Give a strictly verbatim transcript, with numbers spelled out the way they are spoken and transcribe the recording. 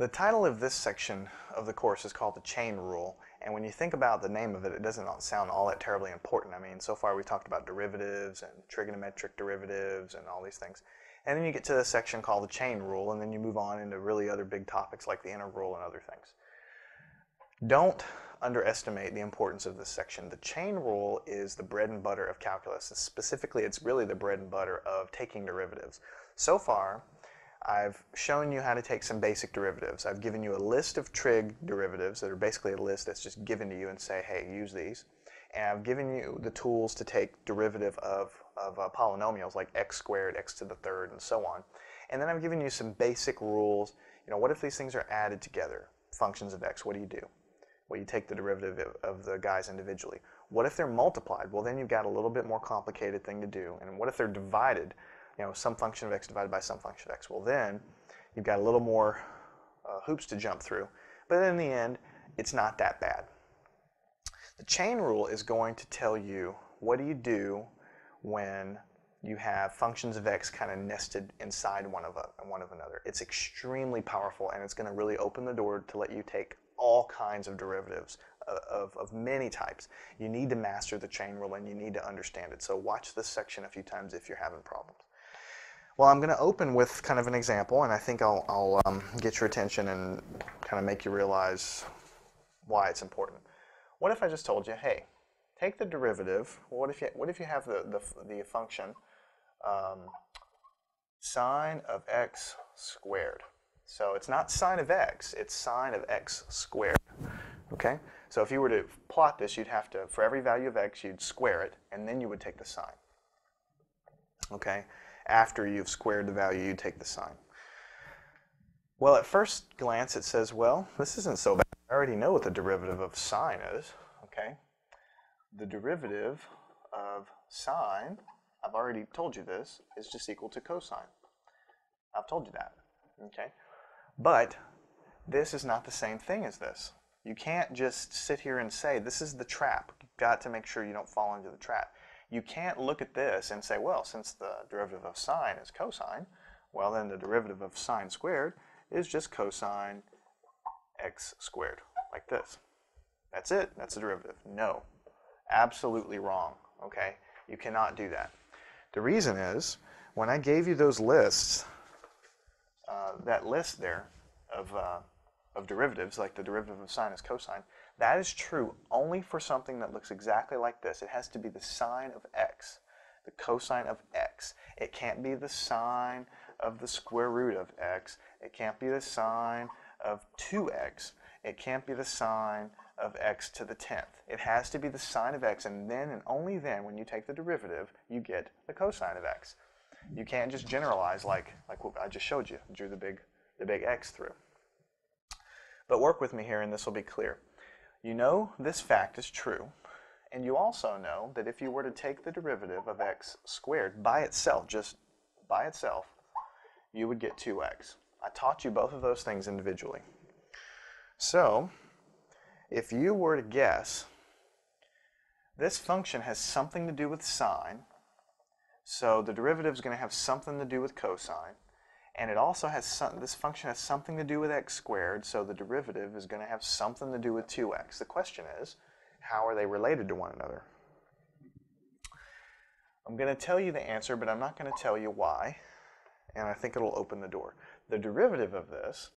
The title of this section of the course is called The Chain Rule, and when you think about the name of it, it doesn't sound all that terribly important. I mean, so far we talked about derivatives and trigonometric derivatives and all these things. And then you get to this section called The Chain Rule, and then you move on into really other big topics like the integral and other things. Don't underestimate the importance of this section. The chain rule is the bread and butter of calculus. Specifically, it's really the bread and butter of taking derivatives. So far, I've shown you how to take some basic derivatives. I've given you a list of trig derivatives that are basically a list that's just given to you and say, hey, use these. And I've given you the tools to take derivative of, of uh, polynomials like x squared, x to the third, and so on. And then I've given you some basic rules. You know, what if these things are added together? Functions of x, what do you do? Well, you take the derivative of the guys individually. What if they're multiplied? Well, then you've got a little bit more complicated thing to do. And what if they're divided? You know, some function of x divided by some function of x. Well, then you've got a little more uh, hoops to jump through. But in the end, it's not that bad. The chain rule is going to tell you what do you do when you have functions of x kind of nested inside one of, a, one of another. It's extremely powerful, and it's going to really open the door to let you take all kinds of derivatives of, of many types. You need to master the chain rule, and you need to understand it. So watch this section a few times if you're having problems. Well, I'm going to open with kind of an example, and I think I'll, I'll um, get your attention and kind of make you realize why it's important. What if I just told you, hey, take the derivative. What if you, what if you have the, the, the function um, sine of x squared? So it's not sine of x, it's sine of x squared. Okay? So if you were to plot this, you'd have to, for every value of x, you'd square it, and then you would take the sign. Okay? After you've squared the value, you take the sign. Well, at first glance, it says, well, this isn't so bad. I already know what the derivative of sine is, okay? The derivative of sine, I've already told you this, is just equal to cosine. I've told you that, okay? But this is not the same thing as this. You can't just sit here and say, this is the trap. You've got to make sure you don't fall into the trap. You can't look at this and say, well, since the derivative of sine is cosine, well, then the derivative of sine squared is just cosine x squared, like this. That's it. That's the derivative. No. Absolutely wrong. Okay? You cannot do that. The reason is, when I gave you those lists, uh, that list there of, uh, of derivatives, like the derivative of sine is cosine, that is true only for something that looks exactly like this. It has to be the sine of x, the cosine of x. It can't be the sine of the square root of x. It can't be the sine of two x. It can't be the sine of x to the tenth. It has to be the sine of x, and then and only then, when you take the derivative, you get the cosine of x. You can't just generalize like, like what I just showed you. I drew the big, the big x through. But work with me here, and this will be clear. You know this fact is true, and you also know that if you were to take the derivative of x squared by itself, just by itself, you would get two x. I taught you both of those things individually. So, if you were to guess, this function has something to do with sine, so the derivative is going to have something to do with cosine, and it also has some, this function has something to do with x squared, so the derivative is going to have something to do with two x. The question is, how are they related to one another? I'm going to tell you the answer, but I'm not going to tell you why, and I think it'll open the door. The derivative of this